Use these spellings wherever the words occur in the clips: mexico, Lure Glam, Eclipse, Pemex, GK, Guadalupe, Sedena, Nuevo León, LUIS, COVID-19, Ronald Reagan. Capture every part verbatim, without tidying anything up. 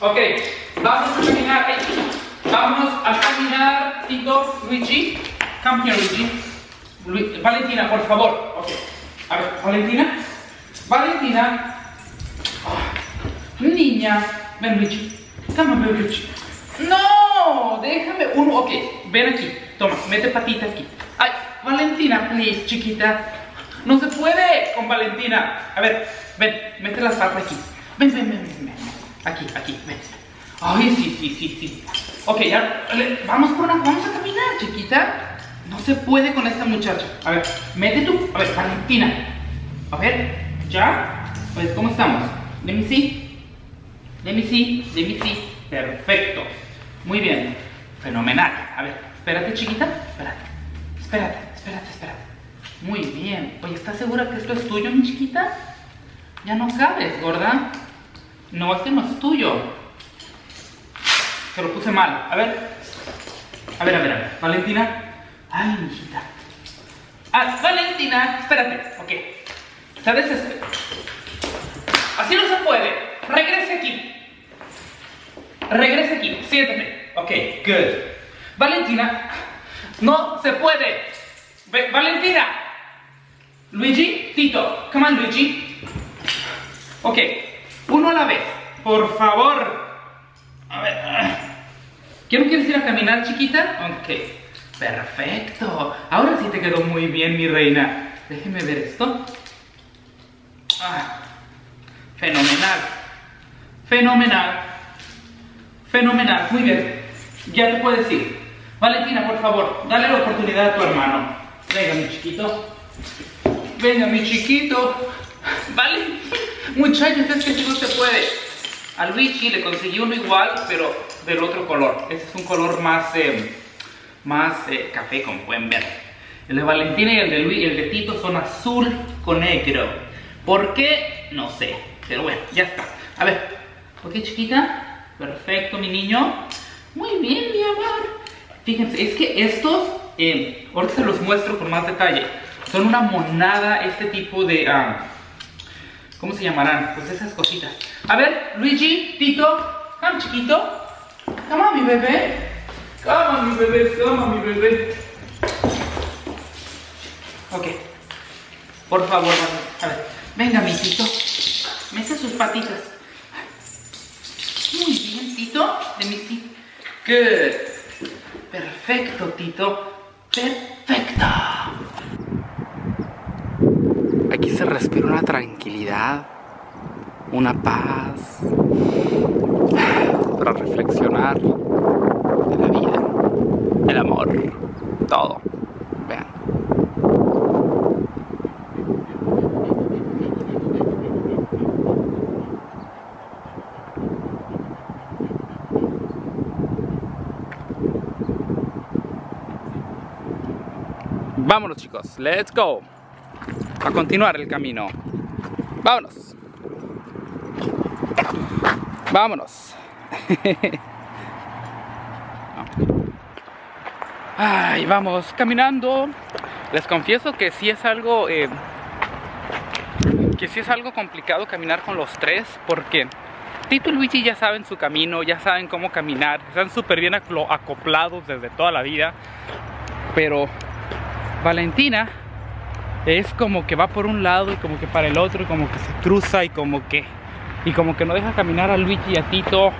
Ok, vamos a caminar aquí. Vamos a caminar, Tito, Luigi. Campeón, Luigi. Lu Valentina, por favor. Ok. A ver, Valentina. Valentina. Oh. Niña. Ven, Luigi. Dame, Luigi. No, déjame uno. Ok, ven aquí. Toma, mete patita aquí. Ay, Valentina, please, chiquita. No se puede con Valentina. A ver, ven, mete la salsa aquí. Ven, ven, ven, ven, ven. Aquí, aquí, ven. Ay, sí, sí, sí, sí. Ok, ya, vamos por una, vamos a caminar, chiquita. No se puede con esta muchacha. A ver, mete tú, a ver, Valentina. A ver, ya. Pues, ¿cómo estamos? Let me see. Let me see, let me see. Perfecto. Muy bien. Fenomenal. A ver, espérate, chiquita. Espérate, espérate, espérate, espérate. Muy bien. Oye, ¿estás segura que esto es tuyo, mi chiquita? Ya no sabes, gorda. No, este no es tuyo. Se lo puse mal. A ver. A ver, a ver, a ver. Valentina. Ay, mijita. Ah, Valentina. Espérate. Ok. ¿Sabes esto? Así no se puede. Regrese aquí. Regrese aquí. Siéntate. Ok, good. Valentina. No se puede. Ve, Valentina. Luigi, Tito. Come on, Luigi. Ok. Uno a la vez, por favor. A ver. ¿Quién no quieres ir a caminar, chiquita? Ok, perfecto. Ahora sí te quedó muy bien, mi reina. Déjeme ver esto. Ah, fenomenal. Fenomenal. Fenomenal, muy bien. Ya te puedes ir. Valentina, por favor, dale la oportunidad a tu hermano. Venga, mi chiquito. Venga, mi chiquito. Vale. Muchachos, es que si no se puede. A Luigi le conseguí uno igual, pero del otro color. Este es un color más, eh, más eh, café, como pueden ver. El de Valentina y el de Luis, el de Tito son azul con negro. ¿Por qué? No sé, pero bueno, ya está. A ver, ok, chiquita. Perfecto, mi niño. Muy bien, mi amor. Fíjense, es que estos, eh, ahora se los muestro con más detalle. Son una monada, este tipo de... Um, ¿cómo se llamarán? Pues esas cositas. A ver, Luigi, Tito, come chiquito. Come on, mi bebé. Come on, mi bebé, come on, mi bebé. Ok. Por favor, a ver. Venga, mi Tito. Mete sus patitas. Muy bien, Tito. De mi Tito. Good. Perfecto, Tito. Perfecto. Aquí se respira una tranquilidad, una paz, para reflexionar de la vida, el amor, todo. Vean. Vámonos, chicos, let's go. A continuar el camino. Vámonos. Vámonos. Ay, vamos caminando. Les confieso que sí es algo eh, que sí es algo complicado caminar con los tres, porque Tito y Luigi ya saben su camino, ya saben cómo caminar, están súper bien acoplados desde toda la vida. Pero Valentina es como que va por un lado y como que para el otro y como que se cruza y como que y como que no deja caminar a Luigi y a Tito,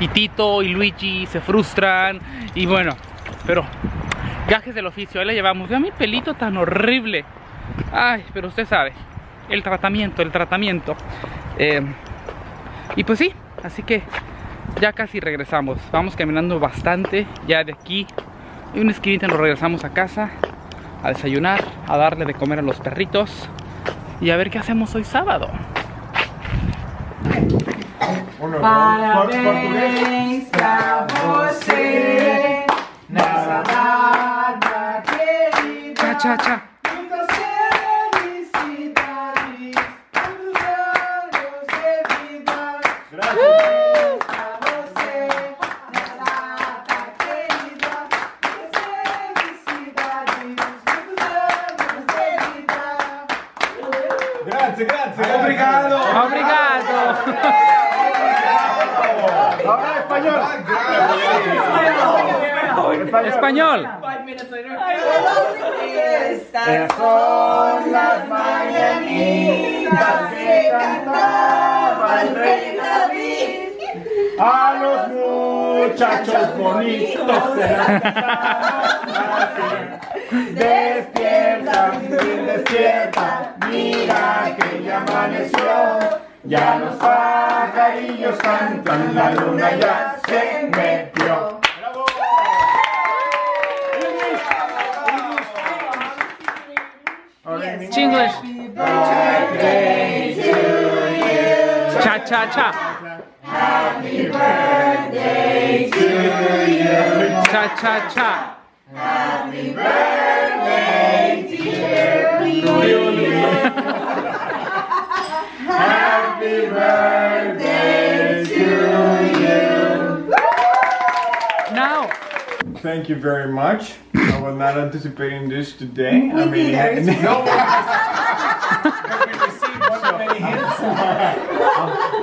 y Tito y Luigi se frustran y bueno, pero gajes del oficio, ahí la llevamos. Vean mi pelito tan horrible. Ay, pero usted sabe, el tratamiento, el tratamiento eh, y pues sí, así que ya casi regresamos. Vamos caminando bastante, ya de aquí en una esquinita nos regresamos a casa a desayunar, a darle de comer a los perritos y a ver qué hacemos hoy sábado. Parabéns pra você nessa data querida. Cha, cha, cha. Muitas felicidades, muitos anos de vida. Graças a você nessa data querida. Muitas felicidades, muitos anos de vida. Grazie, grazie. Obrigado. Obrigado. Obrigado. español. Español. Estas son las mañanitas que cantaba el rey David. A los muchachos bonitos se las cantaban así. Despierta, despierta, mira que ya amaneció. Ya los pajarillos cantan, la luna ya se metió. ¡Bravo! English. English. English. Cha cha cha. Happy birthday to you. Cha cha cha. Happy birthday to you. Happy birthday to you. Now, thank you very much. I was not anticipating this today. We I mean, no one has received so many hints.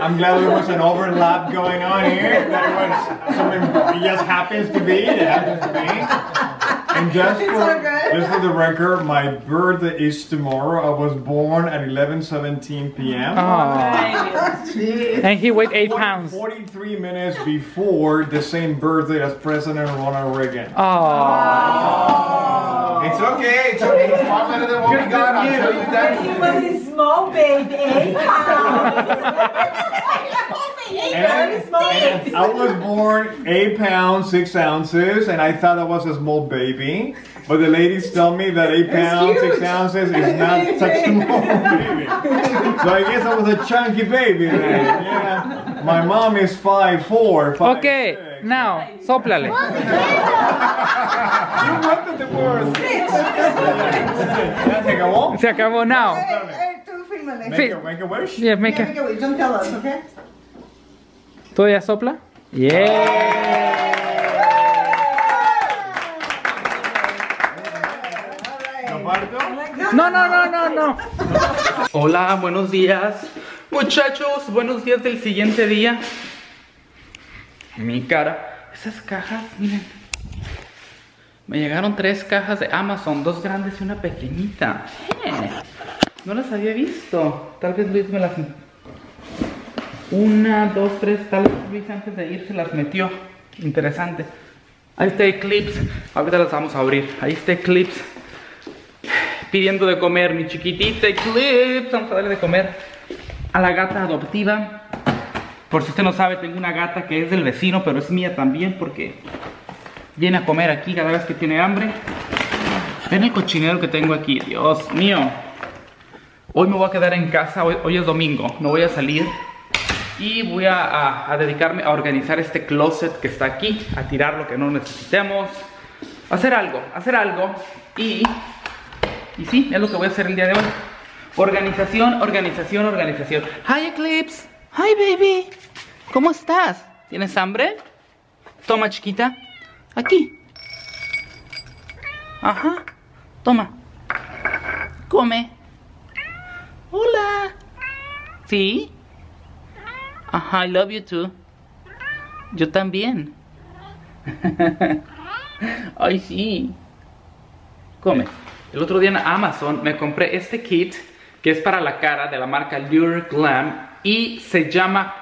I'm glad there was an overlap going on here. That was something just happens to be. It happens to be. And just for, just for the record, my birthday is tomorrow. I was born at eleven seventeen p m Oh. And he weighed eight pounds. forty-three minutes before the same birthday as President Ronald Reagan. Oh. Oh. It's okay. It's okay. It's far better than what we got. I'll tell you that. He was a small baby. Eight pounds. And, and I was born eight pounds, six ounces, and I thought I was a small baby. But the ladies tell me that eight pounds, six ounces is not such a small baby. So I guess I was a chunky baby then. Yeah. My mom is five four, five okay, six. Now, soplale. You wanted the worst. Se acabó. Se acabó now. Make a, make a wish? Yeah, make, yeah, a... make a wish. Don't tell us, okay? ¿Todavía sopla? ¡Yeah! ¿Lo parto? No, no, no, no, no. Hola, buenos días. Muchachos, buenos días del siguiente día. Mi cara. Esas cajas, miren. Me llegaron tres cajas de Amazon, dos grandes y una pequeñita. ¿Eh? No las había visto. Tal vez Luis me las... Una, dos, tres, tal vez Luis antes de irse las metió. Interesante. Ahí está Eclipse. Ahorita las vamos a abrir. Ahí está Eclipse. Pidiendo de comer, mi chiquitita Eclipse. Vamos a darle de comer a la gata adoptiva. Por si usted no sabe, tengo una gata que es del vecino, pero es mía también porque viene a comer aquí cada vez que tiene hambre. Ven el cochinero que tengo aquí. Dios mío. Hoy me voy a quedar en casa. Hoy, hoy es domingo. No voy a salir. Y voy a, a, a dedicarme a organizar este closet que está aquí, a tirar lo que no necesitemos, hacer algo, hacer algo. Y, y sí, es lo que voy a hacer el día de hoy. Organización, organización, organización. Hi Eclipse, hi baby, ¿cómo estás? ¿Tienes hambre? Toma chiquita, aquí. Ajá, toma. Come. Hola. ¿Sí? Ajá, I love you too. Yo también. Ay, sí. Come. El otro día en Amazon me compré este kit que es para la cara de la marca Lure Glam y se llama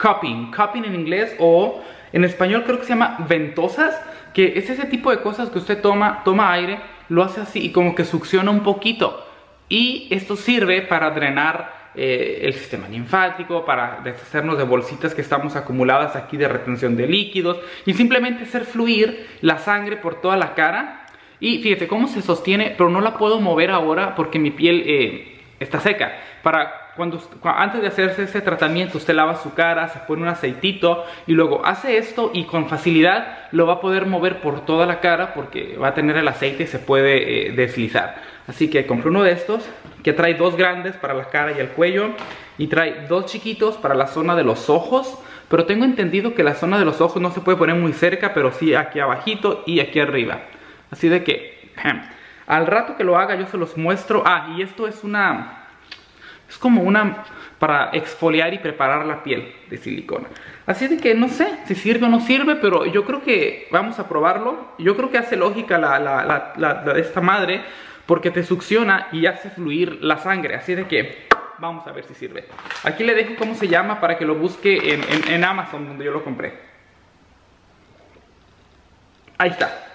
cupping. Cupping en inglés o en español creo que se llama ventosas, que es ese tipo de cosas que usted toma, toma aire, lo hace así y como que succiona un poquito. Y esto sirve para drenar Eh, el sistema linfático, para deshacernos de bolsitas que estamos acumuladas aquí de retención de líquidos y simplemente hacer fluir la sangre por toda la cara. Y fíjate cómo se sostiene, pero no la puedo mover ahora porque mi piel eh, está seca. Para cuando, cuando antes de hacerse ese tratamiento usted lava su cara, se pone un aceitito y luego hace esto y con facilidad lo va a poder mover por toda la cara porque va a tener el aceite y se puede eh, deslizar. Así que compré uno de estos que trae dos grandes para la cara y el cuello y trae dos chiquitos para la zona de los ojos, pero tengo entendido que la zona de los ojos no se puede poner muy cerca, pero sí aquí abajito y aquí arriba. Así de que, al rato que lo haga yo se los muestro. Ah, y esto es una... Es como una para exfoliar y preparar la piel de silicona. Así de que no sé si sirve o no sirve, pero yo creo que vamos a probarlo. Yo creo que hace lógica la, la, la, la, la de esta madre, porque te succiona y hace fluir la sangre. Así de que vamos a ver si sirve. Aquí le dejo cómo se llama para que lo busque en, en, en Amazon, donde yo lo compré. Ahí está.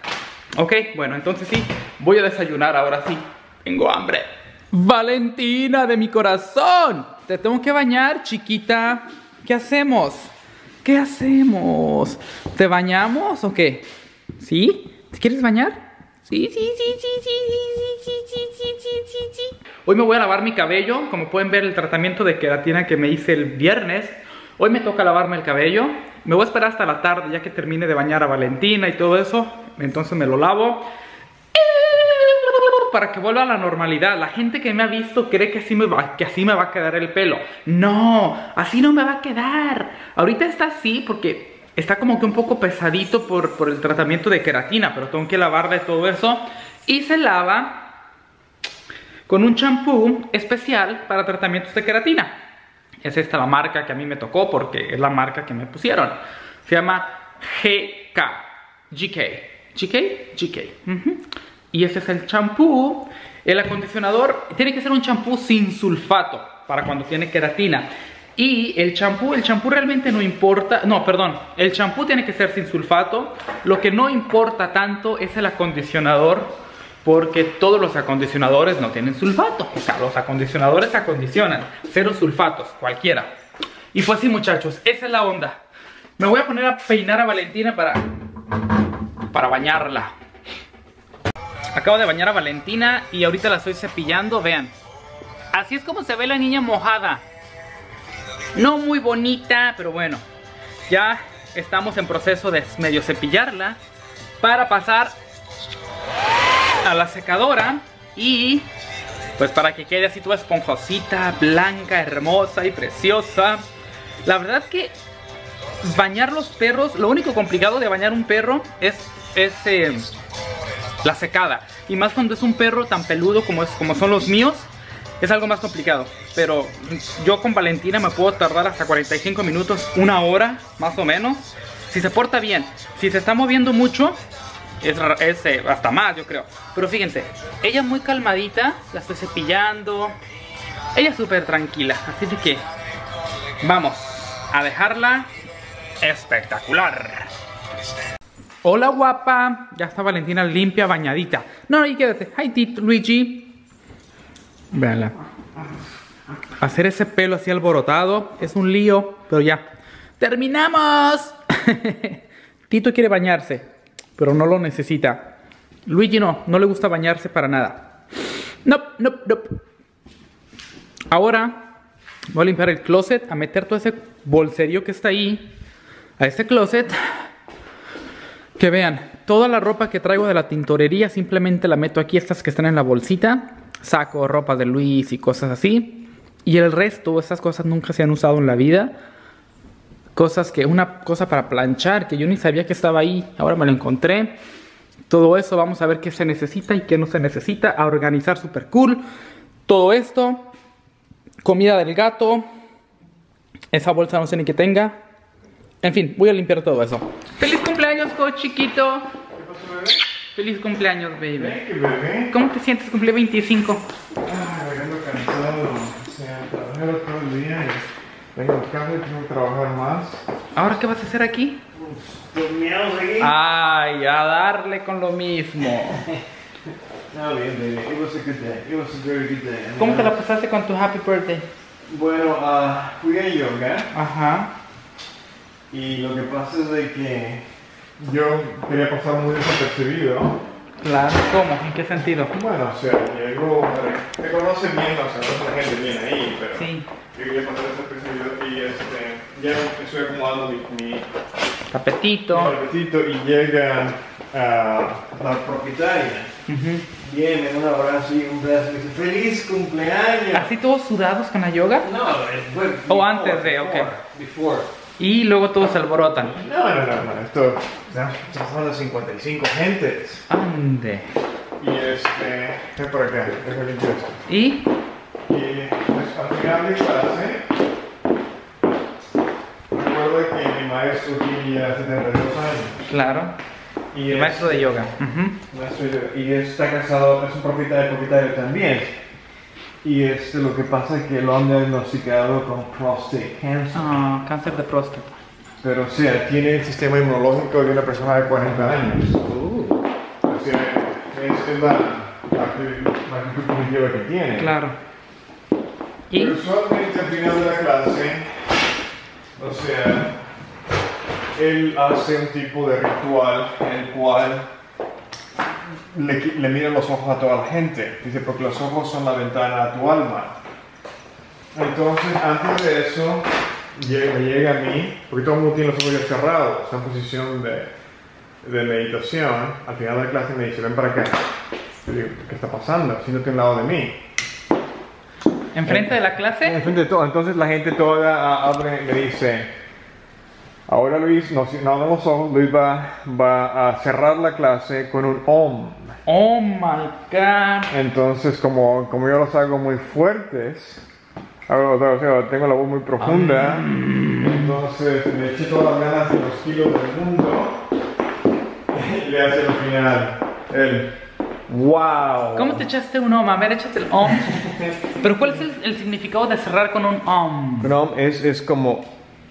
Ok, bueno, entonces sí, voy a desayunar ahora sí. Tengo hambre. Valentina de mi corazón, te tengo que bañar, chiquita. ¿Qué hacemos? ¿Qué hacemos? ¿Te bañamos o qué? ¿Sí? ¿Te quieres bañar? Sí, sí, sí, sí, sí, sí, sí, sí, sí, sí. Hoy me voy a lavar mi cabello. Como pueden ver, el tratamiento de queratina que me hice el viernes. Hoy me toca lavarme el cabello. Me voy a esperar hasta la tarde, ya que termine de bañar a Valentina y todo eso. Entonces me lo lavo para que vuelva a la normalidad. La gente que me ha visto cree que así me va, que así me va a quedar el pelo. No, así no me va a quedar. Ahorita está así porque está como que un poco pesadito por, por el tratamiento de queratina, pero tengo que lavar de todo eso. Y se lava con un champú especial para tratamientos de queratina. Es esta la marca que a mí me tocó porque es la marca que me pusieron. Se llama G K. G K. G K. G K. Uh-huh. Y ese es el champú. El acondicionador tiene que ser un champú sin sulfato para cuando tiene queratina. Y el champú, el champú realmente no importa, no, perdón, el champú tiene que ser sin sulfato. Lo que no importa tanto es el acondicionador, porque todos los acondicionadores no tienen sulfato. O sea, los acondicionadores acondicionan, cero sulfatos, cualquiera. Y pues sí, muchachos, esa es la onda. Me voy a poner a peinar a Valentina para, para bañarla. Acabo de bañar a Valentina y ahorita la estoy cepillando, vean. Así es como se ve la niña mojada. No muy bonita, pero bueno, ya estamos en proceso de medio cepillarla para pasar a la secadora y pues para que quede así toda esponjosita, blanca, hermosa y preciosa. La verdad que bañar los perros, lo único complicado de bañar un perro es, es eh, la secada. Y más cuando es un perro tan peludo como, es, como son los míos. Es algo más complicado, pero yo con Valentina me puedo tardar hasta cuarenta y cinco minutos, una hora, más o menos. Si se porta bien, si se está moviendo mucho, es, es eh, hasta más, yo creo. Pero fíjense, ella muy calmadita, la estoy cepillando. Ella es súper tranquila, así que vamos a dejarla espectacular. Hola, guapa. Ya está Valentina limpia, bañadita. No, ahí quédate. Hi, Tito Luigi. Veanla. Hacer ese pelo así alborotado es un lío, pero ya terminamos. Tito quiere bañarse, pero no lo necesita. Luigi no, no le gusta bañarse para nada. No, no, no. Ahora voy a limpiar el closet, a meter todo ese bolserío que está ahí a este closet. Que vean, toda la ropa que traigo de la tintorería simplemente la meto aquí, estas que están en la bolsita. Saco ropa de Luis y cosas así. Y el resto, esas cosas nunca se han usado en la vida. Cosas que, una cosa para planchar, que yo ni sabía que estaba ahí. Ahora me lo encontré. Todo eso, vamos a ver qué se necesita y qué no se necesita. A organizar super cool. Todo esto. Comida del gato. Esa bolsa no sé ni qué tenga. En fin, voy a limpiar todo eso. ¡Feliz cumpleaños, co chiquito! Feliz cumpleaños, baby. Hey, bebé. ¿Cómo te sientes? Cumplí veinticinco. Ay, vengo cansado. O sea, trabajé todo el día y vengo a casa y tengo que trabajar más. ¿Ahora qué vas a hacer aquí? Pues, dormíamos aquí. Ay, a darle con lo mismo. Está bien, baby. It was a good day. It was a very good day. ¿Cómo te la pasaste con tu happy birthday? Bueno, uh, fui a yoga. Ajá. Y lo que pasa es de que yo quería pasar muy desapercibido. Claro, ¿cómo? ¿En qué sentido? Bueno, o sea, llego, te conocen bien, o sea, no la gente viene ahí, pero sí. Yo quería pasar desapercibido y este, ya estoy acomodando mi, mi tapetito. Mi tapetito y llega uh, la propietaria. Uh-huh. Viene un abrazo y un brazo y dice, ¡feliz cumpleaños! ¿Así todos sudados con la yoga? No, fue before, o antes de, before, ok. Before. Y luego todos se alborotan. No, no, no, no, esto estamos hablando de cincuenta y cinco gentes. Ande. Y este, es por acá, es el interés. ¿Y? Y, pues, cambiando de clase. Recuerdo que mi maestro tenía setenta y dos años. Claro. Y el maestro de yoga. Uh-huh. Maestro de yoga. Y está casado, es un propietario, propietario también. Y este, lo que pasa es que lo han diagnosticado con prostate cancer. Ah, oh, cáncer de próstata. Pero o sea, tiene el sistema inmunológico de una persona de cuarenta años. Uh. O sea, es la actitud cognitiva que tiene. Claro. ¿Y? Pero solamente al final de la clase, o sea, él hace un tipo de ritual en el cual Le, le mira los ojos a toda la gente. Dice, porque los ojos son la ventana a tu alma. Entonces, antes de eso, llega, llega a mí, porque todo el mundo tiene los ojos ya cerrados, está en posición de, de meditación. Al final de la clase me dice, ven para acá. Yo digo, ¿qué está pasando? Siéntate a un lado de mí. ¿Enfrente en, de la clase? Enfrente de todo. Entonces la gente toda abre, me dice, ahora Luis, no, no, no los ojos, Luis va, va a cerrar la clase con un om. Oh my God. Entonces, como, como yo los hago muy fuertes, hago, o sea, tengo la voz muy profunda, um. entonces me eché todas las ganas de los kilos del mundo y le hace al final el wow. ¿Cómo te echaste un om? A ver, échate el om. Pero ¿cuál es el, el significado de cerrar con un om? Un om es, es como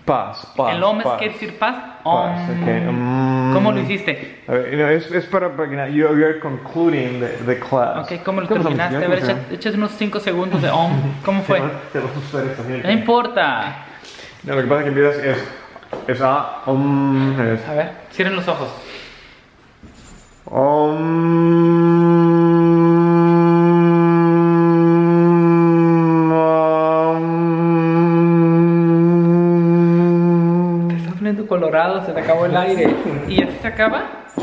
paz, paz. ¿El om es qué decir paz? Om. Paz, okay. mm. ¿Cómo lo hiciste? A ver, no, es, es para, para you, you're concluding the, the class. Ok, ¿cómo lo terminaste? A ver, échate echa unos cinco segundos de om. ¿Cómo fue? Te vas a usar esta gente. No importa. No, lo que pasa es que empiezas es, es a om. Es. A ver, cierren los ojos. Om. Colorado, se te acabó el aire. ¿Y así se acaba? Se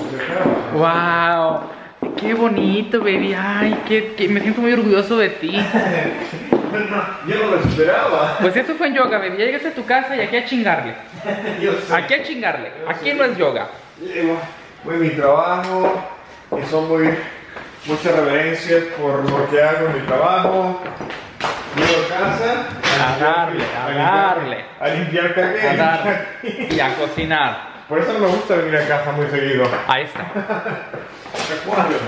acaba. ¡Wow! ¡Qué bonito, baby! ¡Ay, qué, qué... me siento muy orgulloso de ti! Yo no lo esperaba. Pues esto fue en yoga, baby. Ya llegaste a tu casa y aquí a chingarle. Aquí a chingarle. Aquí no es yoga. Voy a mi trabajo y son muy, muchas reverencias por lo que hago en mi trabajo. Llego a casa a, a darle, a, a darle, limpiar, a limpiar carne, a dar y a cocinar. Por eso no me gusta venir a casa muy seguido. A esta.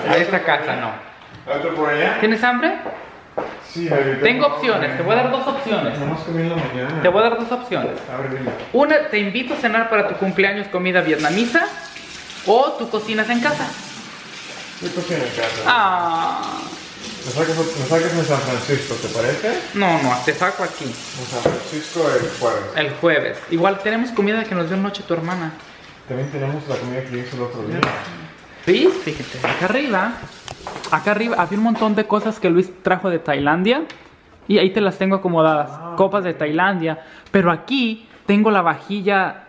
A esta casa no. ¿A otro por allá? ¿Tienes hambre? Sí, baby. Tengo opciones, te voy a dar dos opciones. Vamos a comer en la mañana. Te voy a dar dos opciones. A ver, dime. Una, te invito a cenar para tu cumpleaños comida vietnamita, o tú cocinas en casa. Yo cocino en casa. Ah. ¿Me sacas, ¿Me sacas en San Francisco, te parece? No, no, te saco aquí. En San Francisco el jueves. El jueves. Igual tenemos comida que nos dio noche tu hermana. También tenemos la comida que hizo el otro día. Luis, fíjate, acá arriba, acá arriba había un montón de cosas que Luis trajo de Tailandia. Y ahí te las tengo acomodadas, ah, copas de Tailandia. Pero aquí tengo la vajilla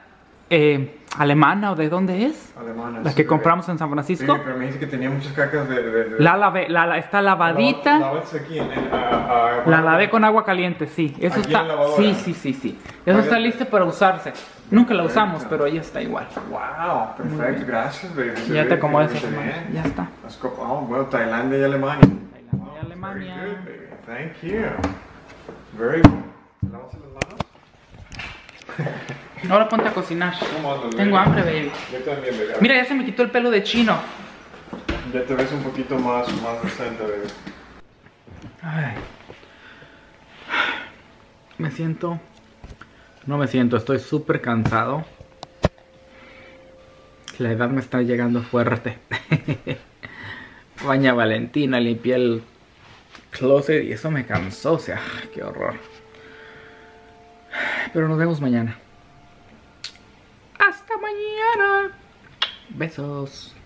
eh, alemana, ¿o de dónde es? Alemana. La que sí, compramos en San Francisco. Sí, pero me dice que tenía muchas cacas de... de, de... La lavé, la, la, está lavadita. La, la, aquí en el, a, a, la lavé con agua caliente, sí. Eso está, sí, sí, sí, sí. Eso está listo para usarse. Nunca la usamos, perfecto, pero ella está igual. Wow, perfecto, gracias, baby. Se ya ve, te acomodas, ya está. Oh, bueno, Tailandia y Alemania. Tailandia y oh, Alemania. Very good, baby. Thank you. Very good. ¿Lavas los lados? Ahora ponte a cocinar. Tengo hambre, baby. Yo también, baby. Mira, ya se me quitó el pelo de chino. Ya te ves un poquito más, más decente, baby. Ay. Me siento... No me siento, estoy súper cansado. La edad me está llegando fuerte. Baña Valentina, limpié el closet y eso me cansó, o sea, qué horror. Pero nos vemos mañana. Hasta mañana. Besos.